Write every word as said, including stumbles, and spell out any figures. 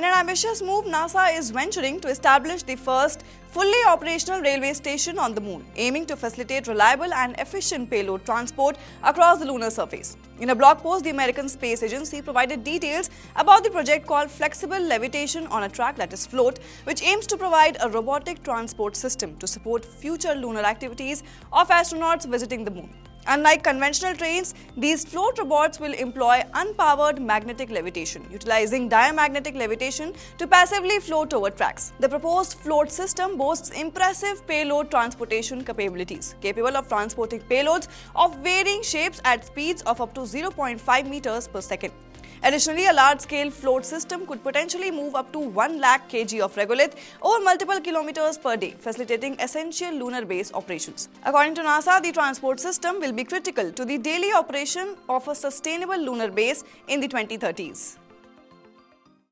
In an ambitious move, NASA is venturing to establish the first fully operational railway station on the Moon, aiming to facilitate reliable and efficient payload transport across the lunar surface. In a blog post, the American Space Agency provided details about the project called Flexible Levitation on a Track Let Us Float, which aims to provide a robotic transport system to support future lunar activities of astronauts visiting the Moon. Unlike conventional trains, these float robots will employ unpowered magnetic levitation, utilizing diamagnetic levitation to passively float over tracks. The proposed float system boasts impressive payload transportation capabilities, capable of transporting payloads of varying shapes at speeds of up to zero point five meters per second. Additionally, a large-scale float system could potentially move up to one lakh kilograms of regolith over multiple kilometers per day, facilitating essential lunar base operations. According to NASA, the transport system will be critical to the daily operation of a sustainable lunar base in the twenty thirties.